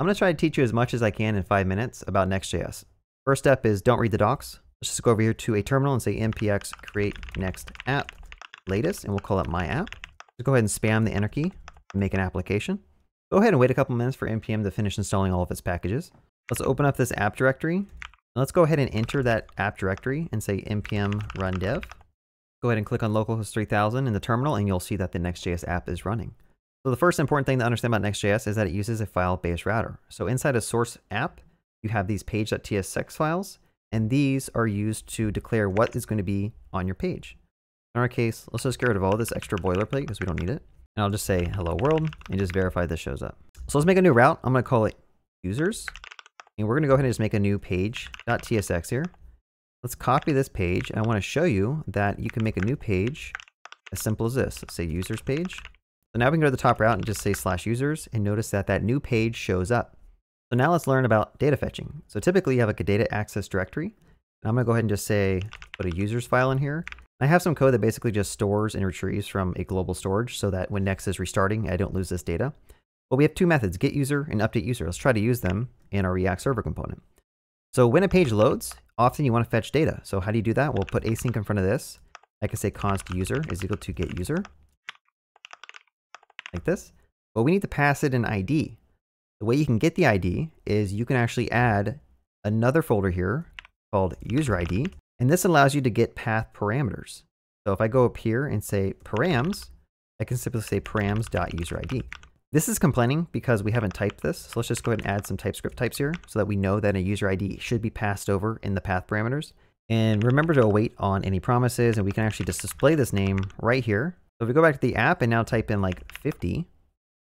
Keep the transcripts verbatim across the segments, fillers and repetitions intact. I'm going to try to teach you as much as I can in five minutes about Next.js. First step is don't read the docs. Let's just go over here to a terminal and say npx create next app latest, and we'll call it my app. So go ahead and spam the enter key and make an application. Go ahead and wait a couple minutes for npm to finish installing all of its packages. Let's open up this app directory. Let's go ahead and enter that app directory and say npm run dev. Go ahead and click on localhost three thousand in the terminal, and you'll see that the Next.js app is running. So the first important thing to understand about Next.js is that it uses a file-based router. So inside a source app, you have these page.tsx files, and these are used to declare what is going to be on your page. In our case, let's just get rid of all this extra boilerplate because we don't need it. And I'll just say hello world and just verify this shows up. So let's make a new route. I'm going to call it users. And we're going to go ahead and just make a new page.tsx here. Let's copy this page. And I want to show you that you can make a new page as simple as this. Let's say users page. So now we can go to the top route and just say slash users, and notice that that new page shows up. So now let's learn about data fetching. So typically you have like a data access directory. And I'm going to go ahead and just say put a users file in here. I have some code that basically just stores and retrieves from a global storage so that when Next is restarting, I don't lose this data. But we have two methods, get user and update user. Let's try to use them in our React server component. So when a page loads, often you want to fetch data. So how do you do that? We'll put async in front of this. I can say const user is equal to get user, like this. But we need to pass it an I D. The way you can get the I D is you can actually add another folder here called user I D. And this allows you to get path parameters. So if I go up here and say params, I can simply say params.userID. This is complaining because we haven't typed this. So let's just go ahead and add some TypeScript types here so that we know that a user I D should be passed over in the path parameters. And remember to await on any promises, and we can actually just display this name right here. So if we go back to the app and now type in like fifty,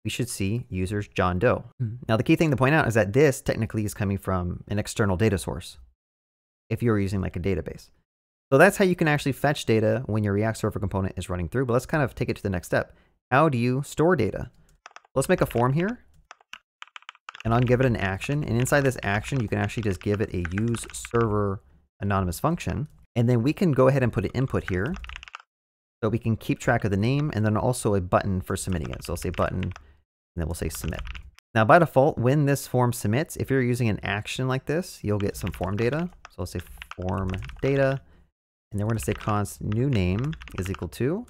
we should see users John Doe. Mm-hmm. Now the key thing to point out is that this technically is coming from an external data source, if you're using like a database. So that's how you can actually fetch data when your React server component is running through. But let's kind of take it to the next step. How do you store data? Let's make a form here, and I'll give it an action. And inside this action, you can actually just give it a use server anonymous function. And then we can go ahead and put an input here so we can keep track of the name, and then also a button for submitting it. So I'll say button, and then we'll say submit. Now by default, when this form submits, if you're using an action like this, you'll get some form data. So I'll say form data, and then we're going to say const new name is equal to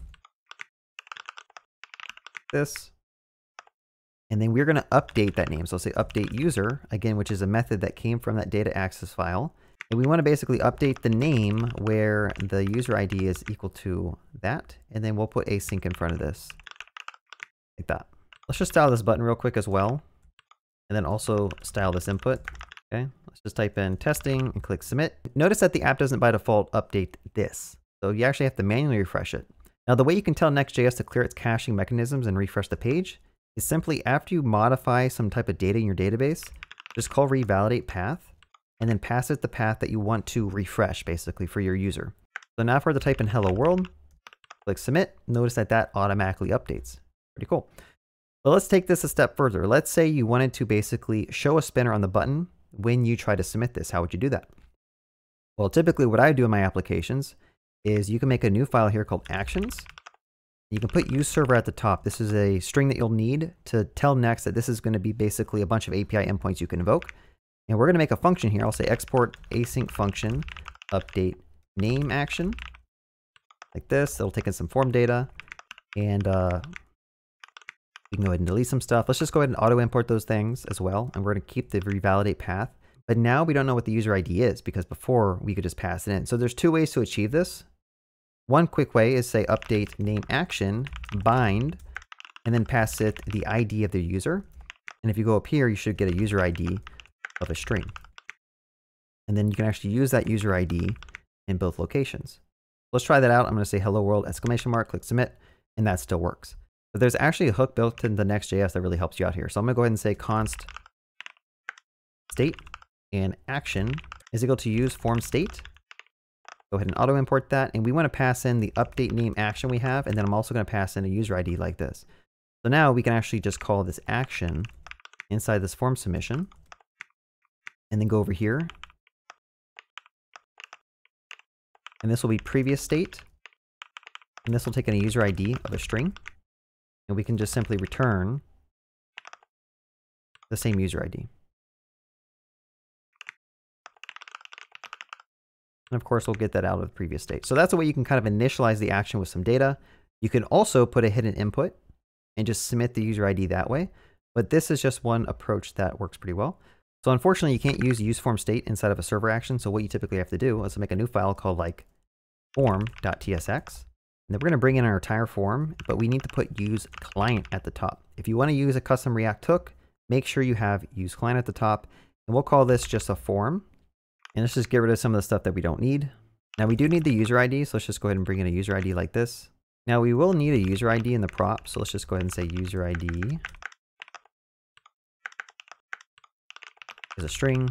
this. And then we're going to update that name. So I'll say update user, again, which is a method that came from that data access file. And we want to basically update the name where the user I D is equal to that. And then we'll put async in front of this, like that. Let's just style this button real quick as well. And then also style this input. Okay, let's just type in testing and click submit. Notice that the app doesn't by default update this. So you actually have to manually refresh it. Now the way you can tell Next.js to clear its caching mechanisms and refresh the page is simply after you modify some type of data in your database, just call revalidatePath and then pass it the path that you want to refresh basically for your user. So now if we're to type in hello world, click submit, notice that that automatically updates. Pretty cool. But let's take this a step further. Let's say you wanted to basically show a spinner on the button when you try to submit this. How would you do that? Well, typically what I do in my applications is you can make a new file here called actions. You can put use server at the top. This is a string that you'll need to tell Next that this is going to be basically a bunch of A P I endpoints you can invoke. And we're going to make a function here. I'll say export async function update name action, like this. It'll take in some form data, and uh, you can go ahead and delete some stuff. Let's just go ahead and auto import those things as well. And we're going to keep the revalidate path. But now we don't know what the user I D is, because before we could just pass it in. So there's two ways to achieve this. One quick way is say update name action bind, and then pass it the I D of the user. And if you go up here, you should get a user I D of a string. And then you can actually use that user I D in both locations. Let's try that out. I'm going to say hello world exclamation mark, click submit, and that still works. But there's actually a hook built into Next.js that really helps you out here. So I'm going to go ahead and say const state and action is equal to useFormState. Go ahead and auto import that. And we want to pass in the update name action we have. And then I'm also going to pass in a user I D like this. So now we can actually just call this action inside this form submission. And then go over here. And this will be previous state. And this will take in a user I D of a string. And we can just simply return the same user I D. And of course, we'll get that out of the previous state. So that's the way you can kind of initialize the action with some data. You can also put a hidden input and just submit the user I D that way. But this is just one approach that works pretty well. So unfortunately, you can't use useFormState inside of a server action. So what you typically have to do is make a new file called like form.tsx. And then we're going to bring in our entire form, but we need to put useClient at the top. If you want to use a custom React hook, make sure you have useClient at the top. And we'll call this just a form. And let's just get rid of some of the stuff that we don't need. Now we do need the user I D, so let's just go ahead and bring in a user I D like this. Now we will need a user I D in the prop, so let's just go ahead and say user I D is a string.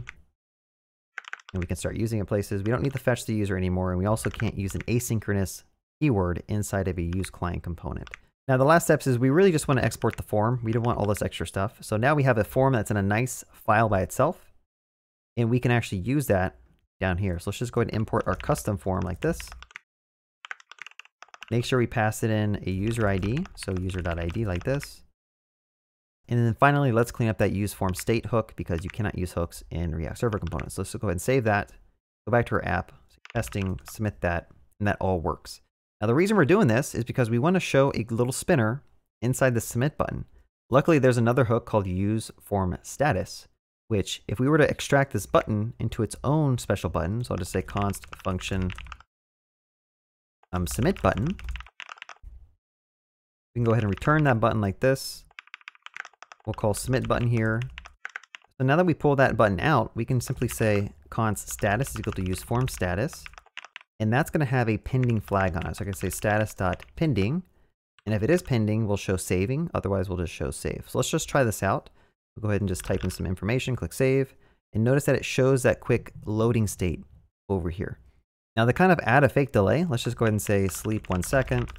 And we can start using it places. We don't need to fetch the user anymore, and we also can't use an asynchronous keyword inside of a useClient component. Now the last steps is we really just want to export the form. We don't want all this extra stuff. So now we have a form that's in a nice file by itself. And we can actually use that down here. So let's just go ahead and import our custom form like this. Make sure we pass it in a user I D. So user.id like this. And then finally, let's clean up that useFormState hook because you cannot use hooks in React Server components. So let's go ahead and save that. Go back to our app, testing, submit that, and that all works. Now the reason we're doing this is because we want to show a little spinner inside the submit button. Luckily, there's another hook called useFormStatus, which if we were to extract this button into its own special button, so I'll just say const function um, submit button, we can go ahead and return that button like this. We'll call submit button here. So now that we pull that button out, we can simply say const status is equal to useFormStatus, and that's going to have a pending flag on it. So I can say status.pending, and if it is pending, we'll show saving. Otherwise, we'll just show save. So let's just try this out. We'll go ahead and just type in some information, click save, and notice that it shows that quick loading state over here. Now to kind of add a fake delay, let's just go ahead and say sleep one second,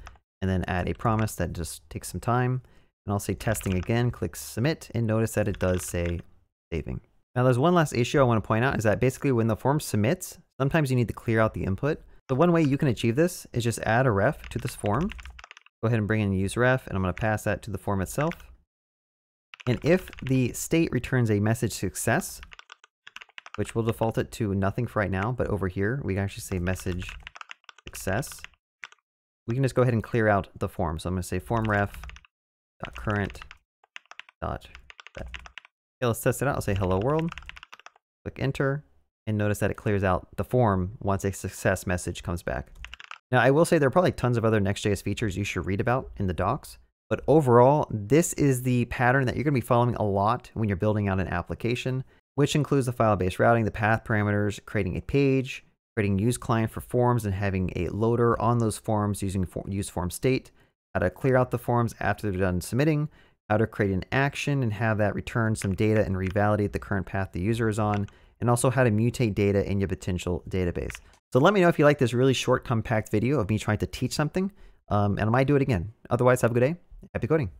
and then add a promise that just takes some time. And I'll say testing again, click submit, and notice that it does say saving. Now there's one last issue I want to point out is that basically when the form submits, sometimes you need to clear out the input. So one way you can achieve this is just add a ref to this form. Go ahead and bring in useRef, and I'm going to pass that to the form itself. And if the state returns a message success, which will default it to nothing for right now, but over here, we can actually say message success. We can just go ahead and clear out the form. So I'm going to say form ref.current. Okay, let's test it out. I'll say hello world, click enter, and notice that it clears out the form once a success message comes back. Now, I will say there are probably tons of other Next.js features you should read about in the docs. But overall, this is the pattern that you're going to be following a lot when you're building out an application, which includes the file-based routing, the path parameters, creating a page, creating useClient for forms, and having a loader on those forms using useFormState, how to clear out the forms after they're done submitting, how to create an action and have that return some data and revalidate the current path the user is on, and also how to mutate data in your potential database. So let me know if you like this really short, compact video of me trying to teach something, um, and I might do it again. Otherwise, have a good day. Happy coding.